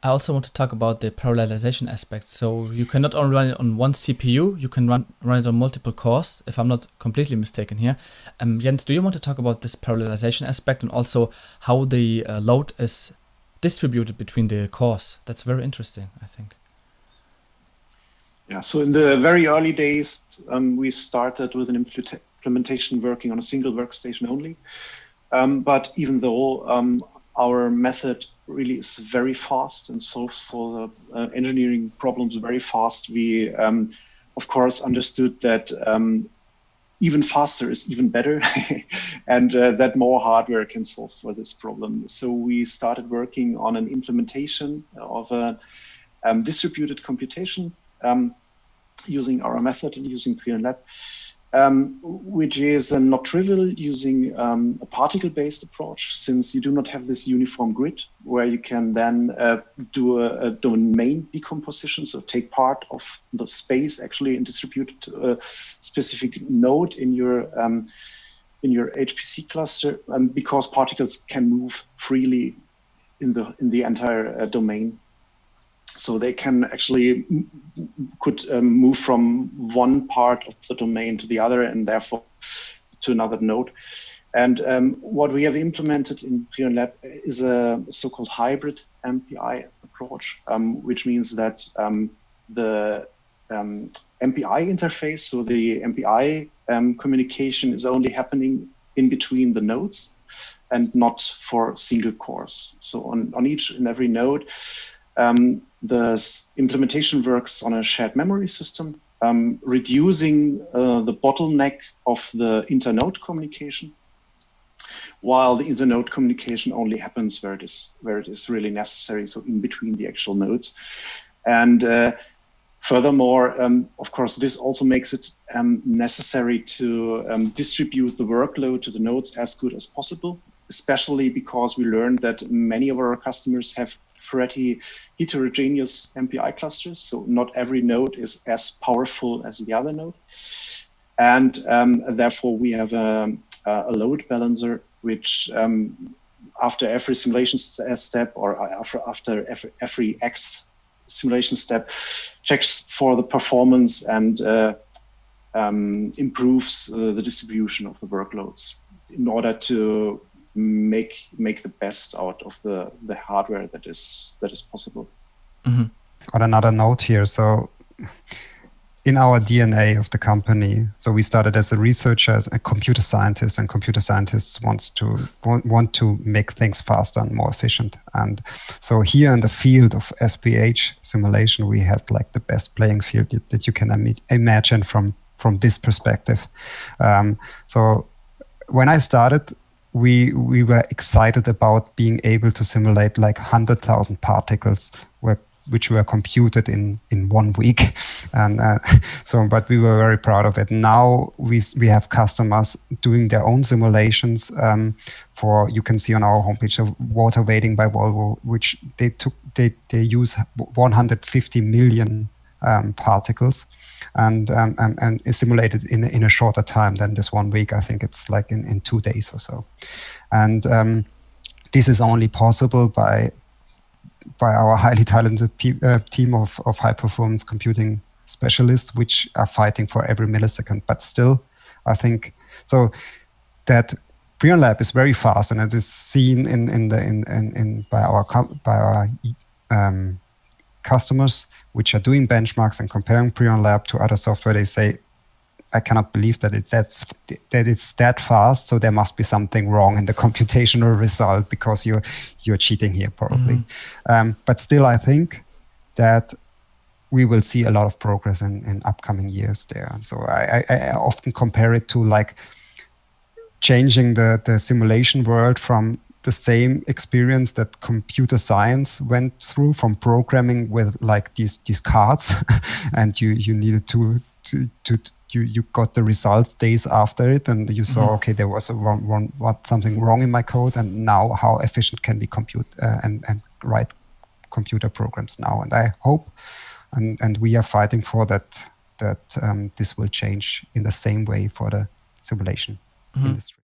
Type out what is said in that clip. I also want to talk about the parallelization aspect. So you can not only run it on one CPU, you can run it on multiple cores, if I'm not completely mistaken here. Jens, do you want to talk about this parallelization aspect and also how the load is distributed between the cores? That's very interesting, I think. Yeah, so in the very early days, we started with an implementation working on a single workstation only. But even though our method really is very fast and solves for the engineering problems very fast, we of course understood that even faster is even better and that more hardware can solve for this problem. So we started working on an implementation of a distributed computation using our method and using PreonLab, which is not trivial, using a particle-based approach, since you do not have this uniform grid where you can then do a domain decomposition, so take part of the space actually and distribute to a specific node in your HPC cluster, because particles can move freely in the entire domain. So they can actually move from one part of the domain to the other and therefore to another node. And what we have implemented in PreonLab is a so-called hybrid MPI approach, which means that the MPI interface, so the MPI communication is only happening in between the nodes and not for single cores. So on each and every node, the implementation works on a shared memory system, reducing the bottleneck of the internode communication, while the internode communication only happens where it is really necessary, so in between the actual nodes. And furthermore, of course, this also makes it necessary to distribute the workload to the nodes as good as possible, especially because we learned that many of our customers have pretty heterogeneous MPI clusters, so not every node is as powerful as the other node. And therefore, we have a load balancer, which after every simulation step, or after every Xth simulation step, checks for the performance and improves the distribution of the workloads in order to make the best out of the hardware that is possible. Mm-hmm. On another note here, so in our DNA of the company, so we started as a researcher, as a computer scientist, and computer scientists want to make things faster and more efficient. And so here in the field of SPH simulation, we had like the best playing field that you can imagine from this perspective. So when I started, we were excited about being able to simulate like 100,000 particles which were computed in 1 week, and but we were very proud of it. Now we have customers doing their own simulations for, you can see on our homepage, Water Wading by Volvo, which they use 150 million particles and is simulated in a shorter time than this 1 week. I think it's like in 2 days or so. And this is only possible by our highly talented team of high-performance computing specialists, which are fighting for every millisecond. But still, I think so that PreonLab is very fast, and it is seen by our customers which are doing benchmarks and comparing PreonLab to other software. They say, I cannot believe that it's that fast, so there must be something wrong in the computational result, because you're cheating here probably. Mm-hmm. But still, I think that we will see a lot of progress in upcoming years there. And so I often compare it to like changing the simulation world from the same experience that computer science went through, from programming with like these cards, and you needed to got the results days after it, and you saw, mm-hmm, okay, there was something wrong in my code, and now how efficient can we compute and write computer programs now. And I hope, and we are fighting for that this will change in the same way for the simulation, mm-hmm, industry.